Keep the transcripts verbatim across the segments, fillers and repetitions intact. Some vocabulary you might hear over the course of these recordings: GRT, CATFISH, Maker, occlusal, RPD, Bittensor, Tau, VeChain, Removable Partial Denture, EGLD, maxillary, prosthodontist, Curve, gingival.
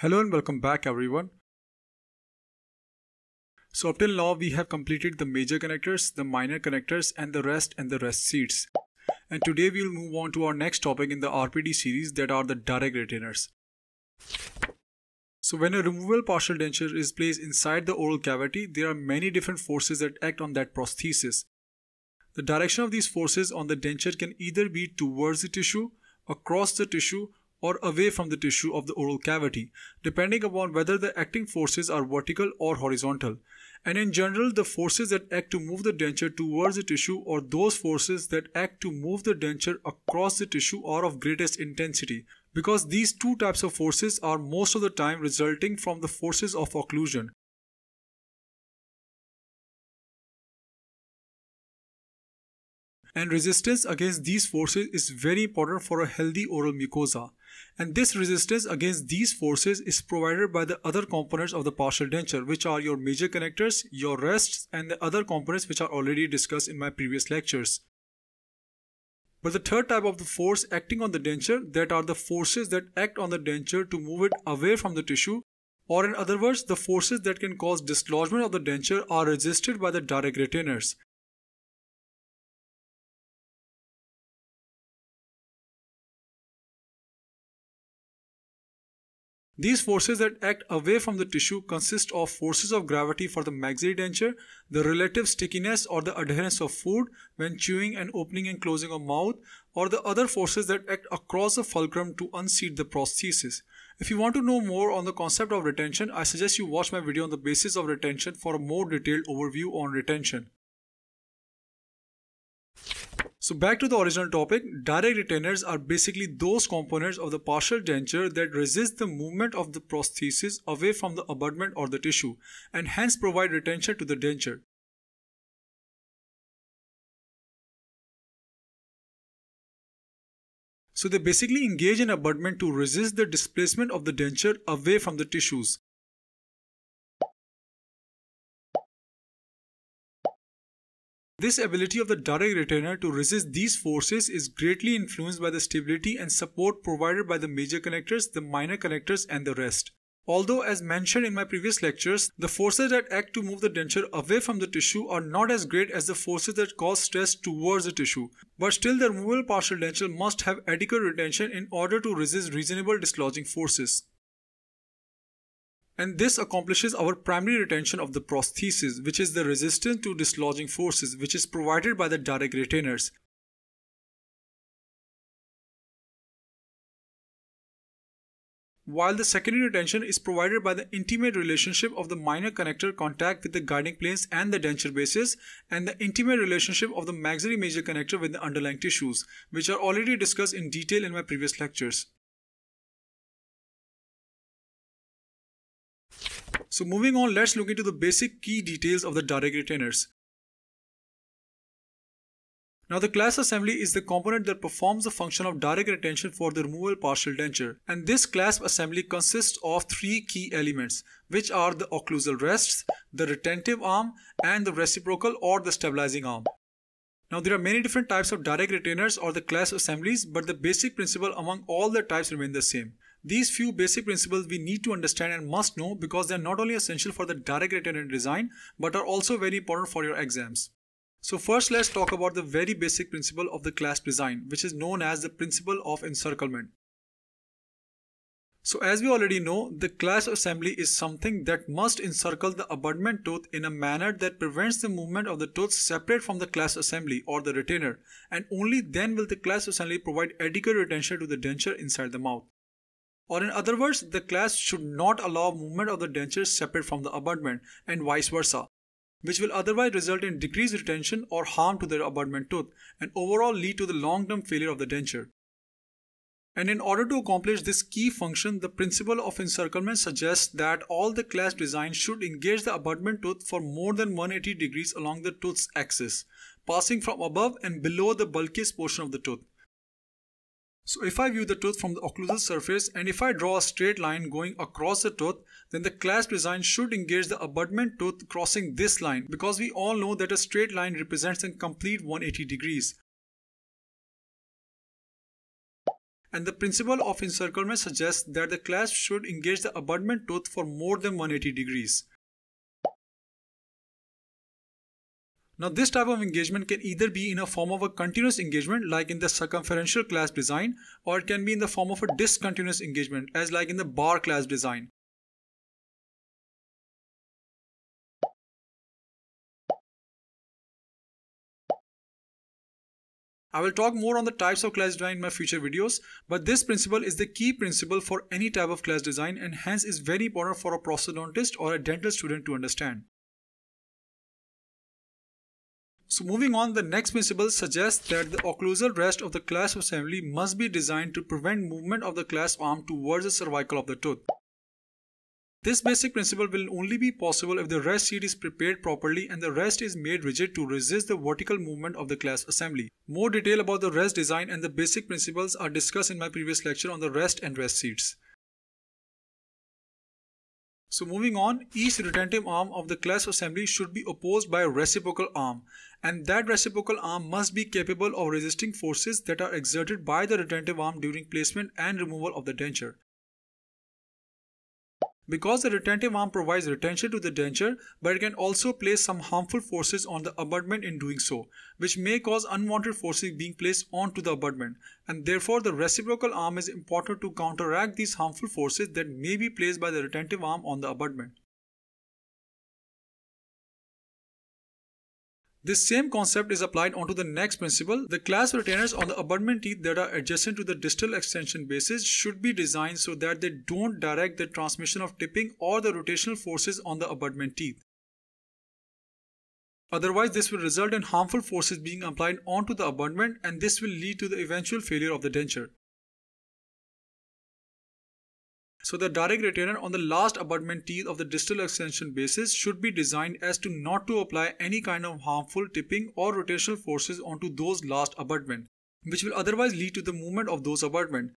Hello and welcome back everyone. So up till now we have completed the major connectors, the minor connectors and the rest and the rest seats. And today we will move on to our next topic in the R P D series, that are the direct retainers. So when a removable partial denture is placed inside the oral cavity, there are many different forces that act on that prosthesis. The direction of these forces on the denture can either be towards the tissue, across the tissue, or away from the tissue of the oral cavity, depending upon whether the acting forces are vertical or horizontal. And in general, the forces that act to move the denture towards the tissue or those forces that act to move the denture across the tissue are of greatest intensity, because these two types of forces are most of the time resulting from the forces of occlusion. And resistance against these forces is very important for a healthy oral mucosa. And this resistance against these forces is provided by the other components of the partial denture, which are your major connectors, your rests, and the other components which are already discussed in my previous lectures. But the third type of the force acting on the denture, that are the forces that act on the denture to move it away from the tissue, or in other words, the forces that can cause dislodgement of the denture are resisted by the direct retainers. These forces that act away from the tissue consist of forces of gravity for the maxillary denture, the relative stickiness or the adherence of food when chewing and opening and closing of mouth, or the other forces that act across the fulcrum to unseat the prosthesis. If you want to know more on the concept of retention, I suggest you watch my video on the basis of retention for a more detailed overview on retention. So back to the original topic, direct retainers are basically those components of the partial denture that resist the movement of the prosthesis away from the abutment or the tissue, and hence provide retention to the denture. So they basically engage in abutment to resist the displacement of the denture away from the tissues. This ability of the direct retainer to resist these forces is greatly influenced by the stability and support provided by the major connectors, the minor connectors and the rest. Although, as mentioned in my previous lectures, the forces that act to move the denture away from the tissue are not as great as the forces that cause stress towards the tissue, but still the removable partial denture must have adequate retention in order to resist reasonable dislodging forces. And this accomplishes our primary retention of the prosthesis, which is the resistance to dislodging forces, which is provided by the direct retainers. While the secondary retention is provided by the intimate relationship of the minor connector contact with the guiding planes and the denture bases, and the intimate relationship of the maxillary major connector with the underlying tissues, which are already discussed in detail in my previous lectures. So moving on, let's look into the basic key details of the direct retainers. Now the class assembly is the component that performs the function of direct retention for the removable partial denture, and this clasp assembly consists of three key elements, which are the occlusal rests, the retentive arm and the reciprocal or the stabilizing arm. Now there are many different types of direct retainers or the clasp assemblies, but the basic principle among all the types remain the same. These few basic principles we need to understand and must know, because they are not only essential for the direct retainer design but are also very important for your exams. So first, let's talk about the very basic principle of the clasp design, which is known as the principle of encirclement. So as we already know, the clasp assembly is something that must encircle the abutment tooth in a manner that prevents the movement of the tooth separate from the clasp assembly or the retainer, and only then will the clasp assembly provide adequate retention to the denture inside the mouth. Or in other words, the clasp should not allow movement of the denture separate from the abutment and vice versa, which will otherwise result in decreased retention or harm to the abutment tooth and overall lead to the long-term failure of the denture. And in order to accomplish this key function, the principle of encirclement suggests that all the clasp designs should engage the abutment tooth for more than one hundred eighty degrees along the tooth's axis, passing from above and below the bulkiest portion of the tooth. So if I view the tooth from the occlusal surface and if I draw a straight line going across the tooth, then the clasp design should engage the abutment tooth crossing this line, because we all know that a straight line represents a complete one hundred eighty degrees. and the principle of encirclement suggests that the clasp should engage the abutment tooth for more than one hundred eighty degrees. Now this type of engagement can either be in a form of a continuous engagement like in the circumferential clasp design, or it can be in the form of a discontinuous engagement as like in the bar clasp design. I will talk more on the types of clasp design in my future videos, but this principle is the key principle for any type of clasp design and hence is very important for a prosthodontist or a dental student to understand. So moving on, the next principle suggests that the occlusal rest of the clasp assembly must be designed to prevent movement of the clasp arm towards the cervical of the tooth. This basic principle will only be possible if the rest seat is prepared properly and the rest is made rigid to resist the vertical movement of the clasp assembly. More detail about the rest design and the basic principles are discussed in my previous lecture on the rest and rest seats. So moving on, each retentive arm of the clasp assembly should be opposed by a reciprocal arm, and that reciprocal arm must be capable of resisting forces that are exerted by the retentive arm during placement and removal of the denture. Because the retentive arm provides retention to the denture, but it can also place some harmful forces on the abutment in doing so, which may cause unwanted forces being placed onto the abutment, and therefore the reciprocal arm is important to counteract these harmful forces that may be placed by the retentive arm on the abutment. This same concept is applied onto the next principle. The clasp retainers on the abutment teeth that are adjacent to the distal extension bases should be designed so that they don't direct the transmission of tipping or the rotational forces on the abutment teeth. Otherwise, this will result in harmful forces being applied onto the abutment, and this will lead to the eventual failure of the denture. So the direct retainer on the last abutment teeth of the distal extension bases should be designed as to not to apply any kind of harmful tipping or rotational forces onto those last abutment, which will otherwise lead to the movement of those abutment.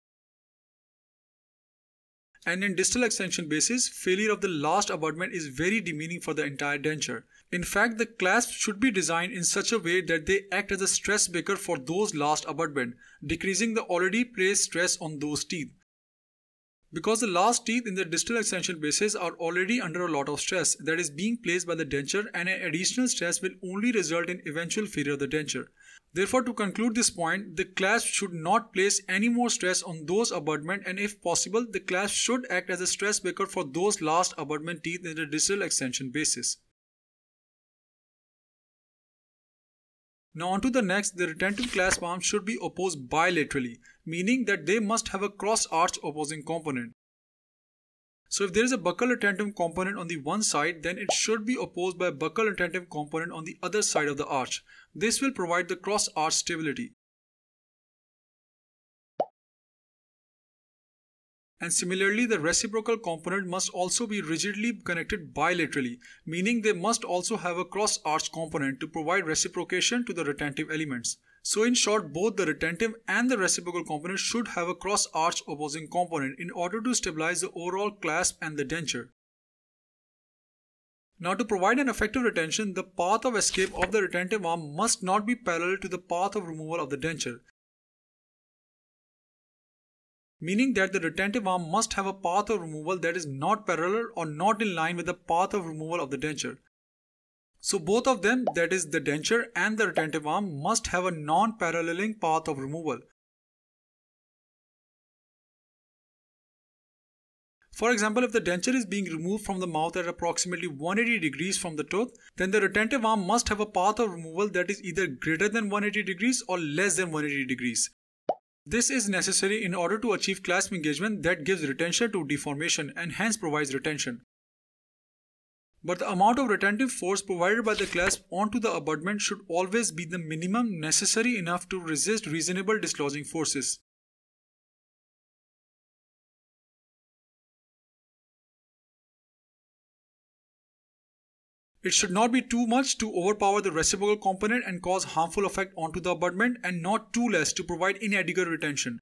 And in distal extension bases, failure of the last abutment is very demeaning for the entire denture. In fact, the clasps should be designed in such a way that they act as a stress breaker for those last abutment, decreasing the already placed stress on those teeth. Because the last teeth in the distal extension bases are already under a lot of stress that is being placed by the denture, and an additional stress will only result in eventual failure of the denture. Therefore, to conclude this point, the clasp should not place any more stress on those abutment, and if possible, the clasp should act as a stress breaker for those last abutment teeth in the distal extension bases. Now onto the next, the retentive clasp arms should be opposed bilaterally, meaning that they must have a cross-arch opposing component. So if there is a buccal retentive component on the one side, then it should be opposed by a buccal retentive component on the other side of the arch. This will provide the cross-arch stability. And similarly, the reciprocal component must also be rigidly connected bilaterally, meaning they must also have a cross-arch component to provide reciprocation to the retentive elements. So in short, both the retentive and the reciprocal component should have a cross-arch opposing component in order to stabilize the overall clasp and the denture. Now to provide an effective retention, the path of escape of the retentive arm must not be parallel to the path of removal of the denture, meaning that the retentive arm must have a path of removal that is not parallel or not in line with the path of removal of the denture. So both of them, that is the denture and the retentive arm, must have a non-paralleling path of removal. For example, if the denture is being removed from the mouth at approximately one hundred eighty degrees from the tooth, then the retentive arm must have a path of removal that is either greater than one hundred eighty degrees or less than one hundred eighty degrees. This is necessary in order to achieve clasp engagement that gives retention to deformation and hence provides retention. But the amount of retentive force provided by the clasp onto the abutment should always be the minimum necessary enough to resist reasonable dislodging forces. It should not be too much to overpower the reciprocal component and cause harmful effect onto the abutment, and not too less to provide inadequate retention.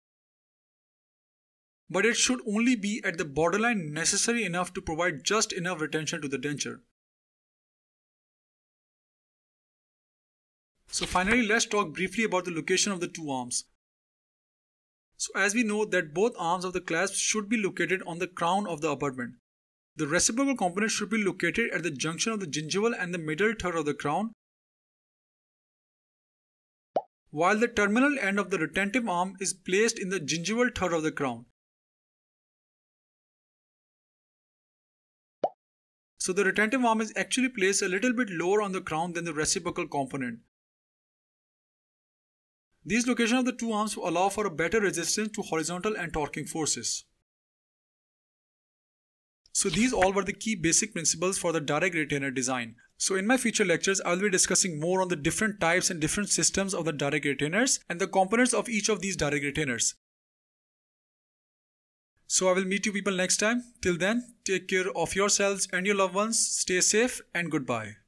But it should only be at the borderline necessary enough to provide just enough retention to the denture. So finally, let's talk briefly about the location of the two arms. So as we know that both arms of the clasp should be located on the crown of the abutment. The reciprocal component should be located at the junction of the gingival and the middle third of the crown, while the terminal end of the retentive arm is placed in the gingival third of the crown. So the retentive arm is actually placed a little bit lower on the crown than the reciprocal component. These locations of the two arms allow for a better resistance to horizontal and torquing forces. So these all were the key basic principles for the direct retainer design. So in my future lectures, I will be discussing more on the different types and different systems of the direct retainers and the components of each of these direct retainers. So I will meet you people next time. Till then, take care of yourselves and your loved ones. Stay safe and goodbye.